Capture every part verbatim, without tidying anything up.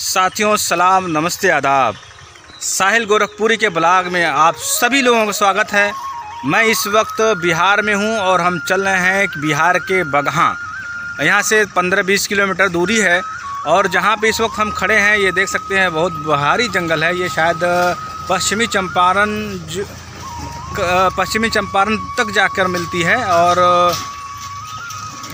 साथियों सलाम नमस्ते आदाब। साहिल गोरखपुरी के ब्लॉग में आप सभी लोगों का स्वागत है। मैं इस वक्त बिहार में हूं और हम चल रहे हैं बिहार के बगहा। यहां से पंद्रह बीस किलोमीटर दूरी है और जहां पे इस वक्त हम खड़े हैं ये देख सकते हैं बहुत भारी जंगल है। ये शायद पश्चिमी चंपारण पश्चिमी चंपारण तक जाकर मिलती है और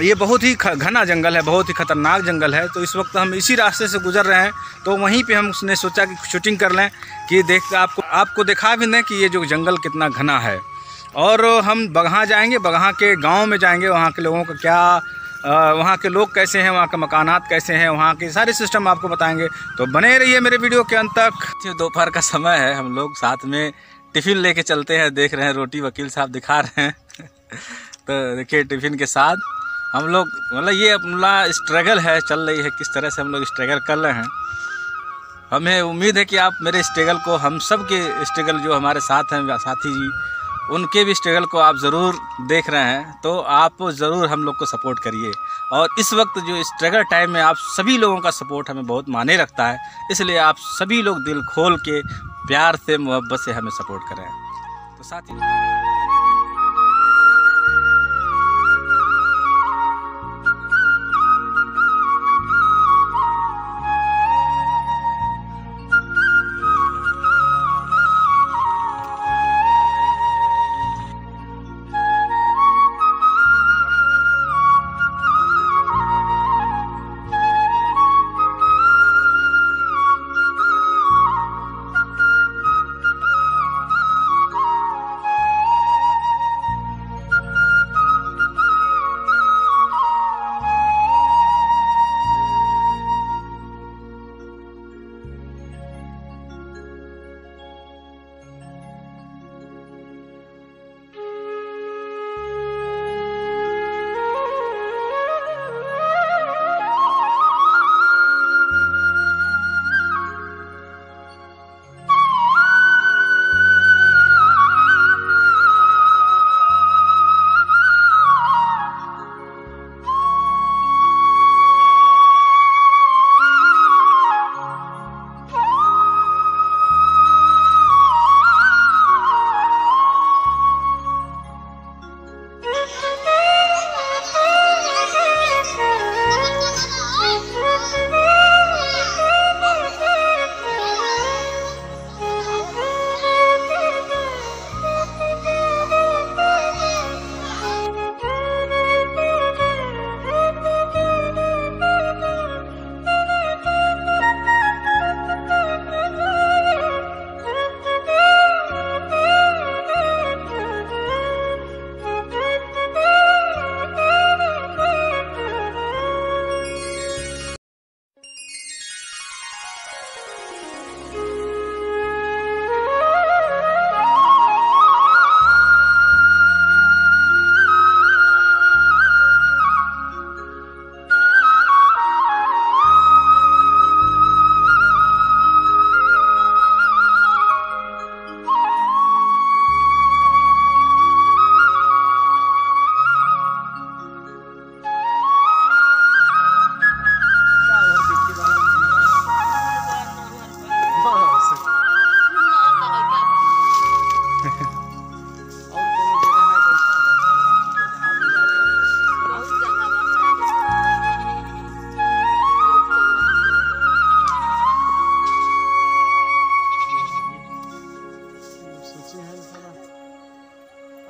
ये बहुत ही घना जंगल है, बहुत ही ख़तरनाक जंगल है। तो इस वक्त हम इसी रास्ते से गुजर रहे हैं तो वहीं पे हम उसने सोचा कि शूटिंग कर लें कि देख आपको आपको दिखा भी दें कि ये जो जंगल कितना घना है। और हम बगहा जाएंगे, बगहा के गांव में जाएंगे, वहाँ के लोगों का क्या आ, वहाँ के लोग कैसे हैं, वहाँ के मकानात कैसे हैं, वहाँ के सारे सिस्टम आपको बताएँगे। तो बने रहिए मेरे वीडियो के अंत तक। दोपहर का समय है, हम लोग साथ में टिफ़िन ले कर चलते हैं। देख रहे हैं रोटी वकील साहब दिखा रहे हैं तो देखिए टिफ़िन के साथ हम लोग मतलब ये अपना स्ट्रगल है चल रही है, किस तरह से हम लोग स्ट्रगल कर रहे हैं। हमें उम्मीद है कि आप मेरे स्ट्रगल को, हम सब के स्ट्रगल जो हमारे साथ हैं साथी जी, उनके भी स्ट्रगल को आप ज़रूर देख रहे हैं तो आप ज़रूर हम लोग को सपोर्ट करिए। और इस वक्त जो स्ट्रगल टाइम में आप सभी लोगों का सपोर्ट हमें बहुत मायने रखता है, इसलिए आप सभी लोग दिल खोल के प्यार से मोहब्बत से हमें सपोर्ट करें। तो साथी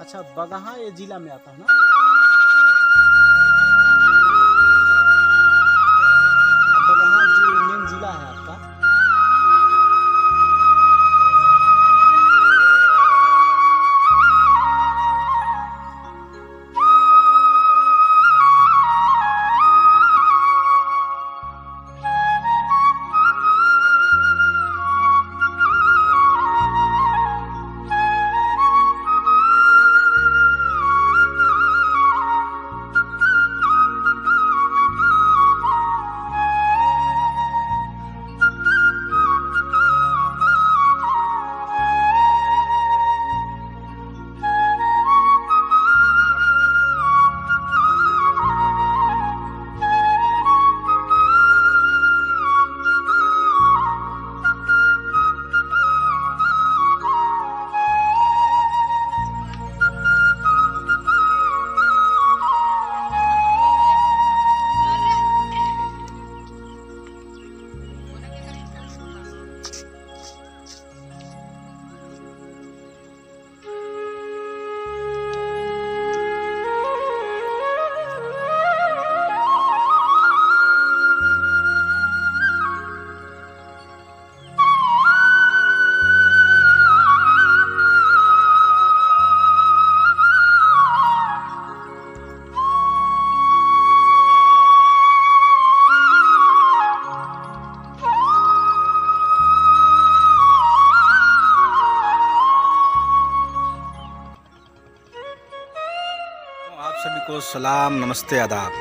अच्छा बगहा ये जिला में आता है ना, बगहा जो मेन जिला है आपका। को सलाम, नमस्ते, आदाब।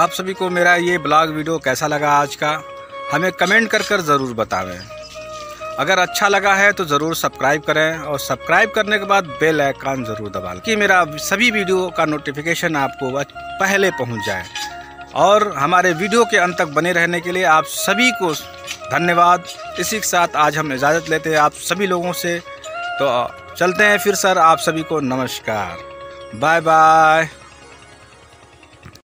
आप सभी को मेरा ये ब्लॉग वीडियो कैसा लगा आज का, हमें कमेंट कर कर ज़रूर बतावें। अगर अच्छा लगा है तो ज़रूर सब्सक्राइब करें और सब्सक्राइब करने के बाद बेल आइकन ज़रूर दबा लें कि मेरा सभी वीडियो का नोटिफिकेशन आपको पहले पहुंच जाए। और हमारे वीडियो के अंत तक बने रहने के लिए आप सभी को धन्यवाद। इसी के साथ आज हम इजाज़त लेते हैं आप सभी लोगों से, तो चलते हैं फिर सर। आप सभी को नमस्कार, बाय बाय।